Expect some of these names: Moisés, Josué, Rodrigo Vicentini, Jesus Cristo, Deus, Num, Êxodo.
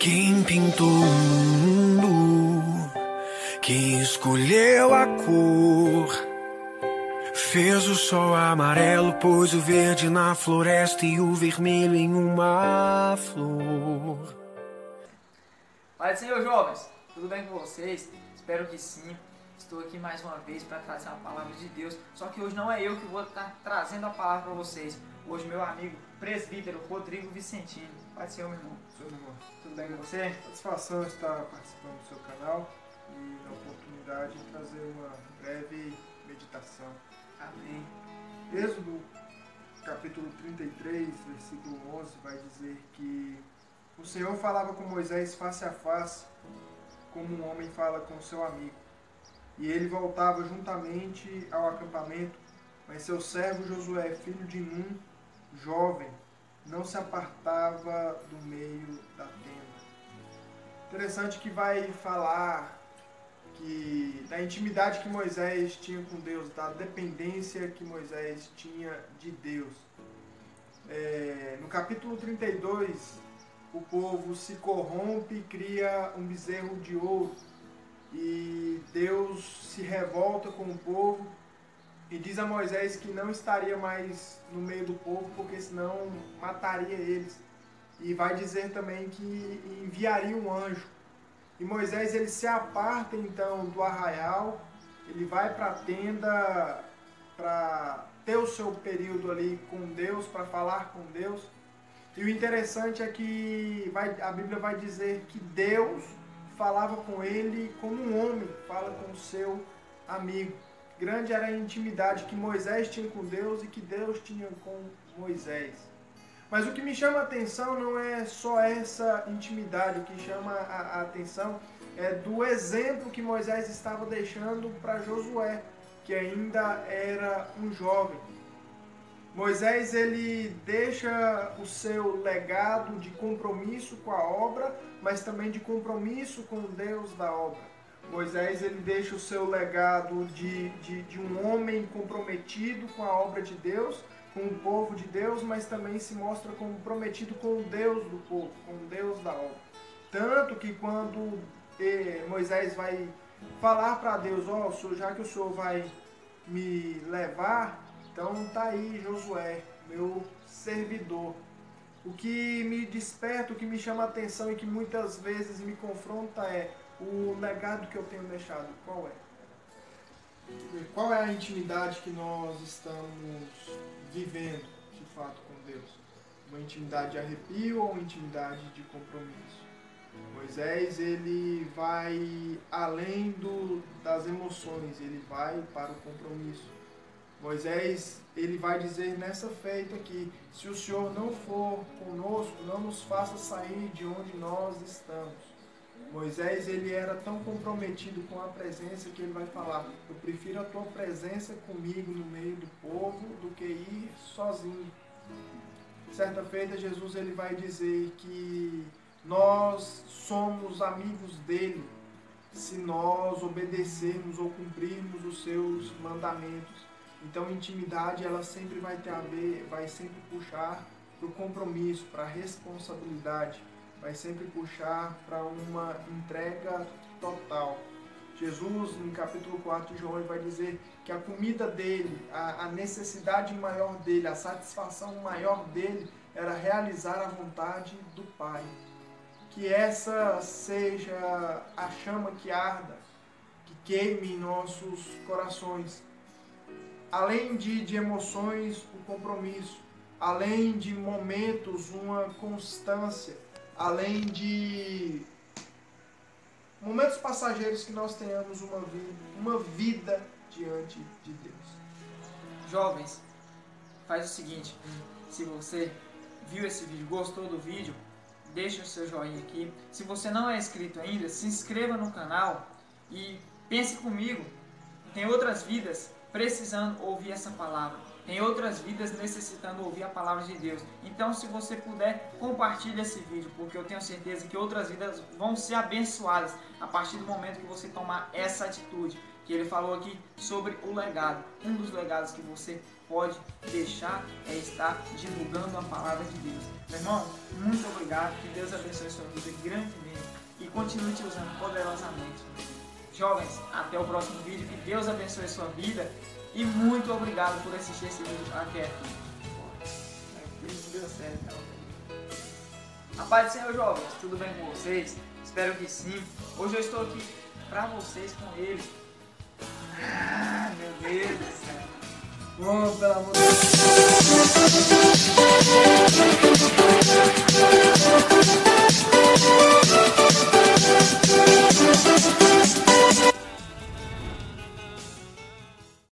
Quem pintou o mundo, quem escolheu a cor, fez o sol amarelo, pôs o verde na floresta e o vermelho em uma flor. Pai do Senhor, jovens, tudo bem com vocês? Espero que sim. Estou aqui mais uma vez para trazer a palavra de Deus, só que hoje não é eu que vou estar trazendo a palavra para vocês. Hoje meu amigo presbítero Rodrigo Vicentini. Pai do Senhor, meu irmão. Senhor, meu irmão. Tudo bem com você? Satisfação estar participando do seu canal e a oportunidade de trazer uma breve meditação. Amém. Êxodo, capítulo 33, versículo 11, vai dizer que o Senhor falava com Moisés face a face, como um homem fala com seu amigo. E ele voltava juntamente ao acampamento, mas seu servo Josué, filho de Num, jovem, não se apartava do meio da tenda. Interessante que vai falar que da intimidade que Moisés tinha com Deus, da dependência que Moisés tinha de Deus. No capítulo 32, o povo se corrompe e cria um bezerro de ouro. E Deus se revolta com o povo e diz a Moisés que não estaria mais no meio do povo, porque senão mataria eles. E vai dizer também que enviaria um anjo. E Moisés, ele se aparta então do arraial, ele vai para a tenda para ter o seu período ali com Deus, para falar com Deus. E o interessante é que a Bíblia vai dizer que Deus falava com ele como um homem fala com seu amigo. Grande era a intimidade que Moisés tinha com Deus e que Deus tinha com Moisés. Mas o que me chama a atenção não é só essa intimidade, o que chama a atenção é do exemplo que Moisés estava deixando para Josué, que ainda era um jovem. Moisés, ele deixa o seu legado de compromisso com a obra, mas também de compromisso com o Deus da obra. Moisés, ele deixa o seu legado de um homem comprometido com a obra de Deus, com o povo de Deus, mas também se mostra comprometido com o Deus do povo, com o Deus da obra. Tanto que quando Moisés vai falar para Deus, já que o Senhor vai me levar, então tá aí Josué, meu servidor. O que me desperta, o que me chama a atenção e que muitas vezes me confronta é o legado que eu tenho deixado. Qual é? Qual é a intimidade que nós estamos vivendo, de fato, com Deus? Uma intimidade de arrepio ou uma intimidade de compromisso? Moisés, ele vai além das emoções, ele vai para o compromisso. Moisés, ele vai dizer nessa feita que se o Senhor não for conosco, não nos faça sair de onde nós estamos. Moisés, ele era tão comprometido com a presença que ele vai falar, eu prefiro a tua presença comigo no meio do povo do que ir sozinho. Certa feita, Jesus, ele vai dizer que nós somos amigos dele se nós obedecermos ou cumprirmos os seus mandamentos. Então, intimidade, ela sempre vai ter a ver, vai sempre puxar para o compromisso, para a responsabilidade, vai sempre puxar para uma entrega total. Jesus, no capítulo 4 de João, vai dizer que a comida dele, a necessidade maior dele, a satisfação maior dele era realizar a vontade do Pai. Que essa seja a chama que arda, que queime em nossos corações. Além de emoções, o compromisso. Além de momentos, uma constância. Além de momentos passageiros, que nós tenhamos uma vida diante de Deus. Jovens, faz o seguinte. Se você viu esse vídeo, gostou do vídeo, deixa o seu joinha aqui. Se você não é inscrito ainda, se inscreva no canal e pense comigo. Tem outras vidas precisando ouvir essa palavra. Tem outras vidas necessitando ouvir a palavra de Deus. Então, se você puder, compartilhe esse vídeo, porque eu tenho certeza que outras vidas vão ser abençoadas a partir do momento que você tomar essa atitude. que ele falou aqui sobre o legado. Um dos legados que você pode deixar é estar divulgando a palavra de Deus. Meu irmão, muito obrigado, que Deus abençoe sua vida grandemente e continue te usando poderosamente. Jovens, até o próximo vídeo, que Deus abençoe sua vida e muito obrigado por assistir esse vídeo até aqui. Isso deu certo, tá? A paz do Senhor, jovens, tudo bem com vocês? Espero que sim. Hoje eu estou aqui pra vocês com ele. Ah, meu Deus do céu. Vamos, pelo amor de Deus.